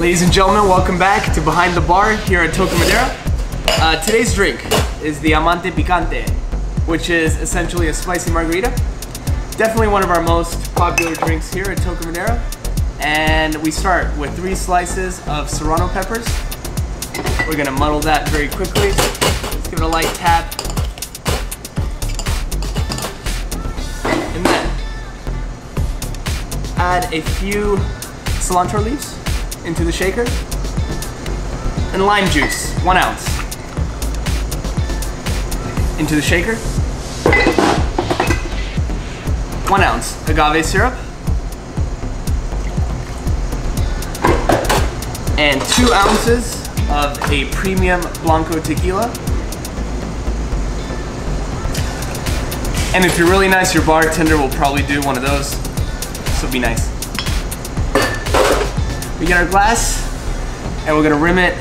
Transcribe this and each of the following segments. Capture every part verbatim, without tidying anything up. Ladies and gentlemen, welcome back to Behind the Bar here at Toca Madera. Uh, today's drink is the Amante Picante, which is essentially a spicy margarita. Definitely one of our most popular drinks here at Toca Madera. And we start with three slices of serrano peppers. We're gonna muddle that very quickly. Let's give it a light tap. And then add a few cilantro leaves into the shaker. And lime juice, one ounce. Into the shaker. One ounce agave syrup. And two ounces of a premium Blanco tequila. And if you're really nice, your bartender will probably do one of those, so be nice. We get our glass, and we're gonna rim it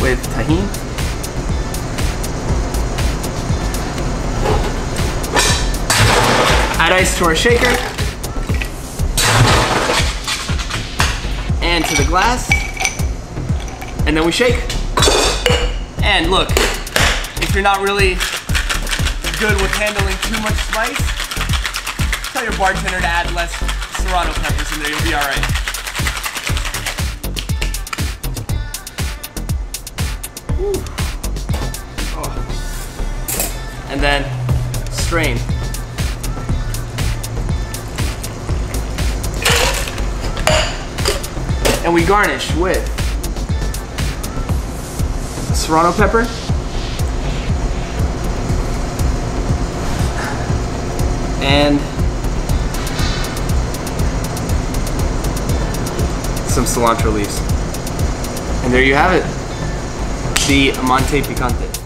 with Tajin. Add ice to our shaker. And to the glass. And then we shake. And look, if you're not really good with handling too much spice, tell your bartender to add less serrano peppers in there, you'll be all right. Oh. And then strain. And we garnish with serrano pepper, and some cilantro leaves. And there you have it. The Amante Picante.